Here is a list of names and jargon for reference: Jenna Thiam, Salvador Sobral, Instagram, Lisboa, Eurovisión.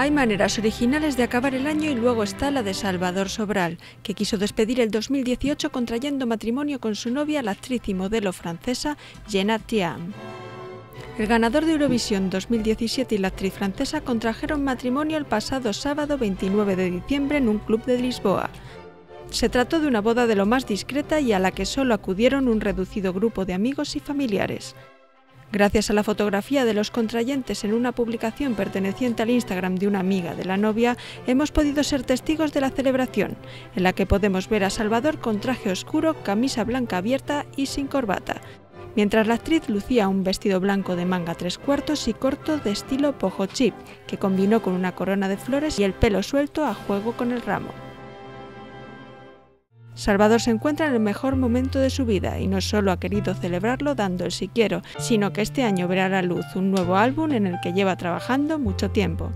Hay maneras originales de acabar el año y luego está la de Salvador Sobral, que quiso despedir el 2018 contrayendo matrimonio con su novia, la actriz y modelo francesa Jenna Thiam. El ganador de Eurovisión 2017 y la actriz francesa contrajeron matrimonio el pasado sábado 29 de diciembre en un club de Lisboa. Se trató de una boda de lo más discreta y a la que solo acudieron un reducido grupo de amigos y familiares. Gracias a la fotografía de los contrayentes en una publicación perteneciente al Instagram de una amiga de la novia, hemos podido ser testigos de la celebración, en la que podemos ver a Salvador con traje oscuro, camisa blanca abierta y sin corbata, mientras la actriz lucía un vestido blanco de manga 3/4 y corto de estilo boho chip, que combinó con una corona de flores y el pelo suelto a juego con el ramo. Salvador se encuentra en el mejor momento de su vida y no solo ha querido celebrarlo dando el sí quiero, sino que este año verá a la luz un nuevo álbum en el que lleva trabajando mucho tiempo.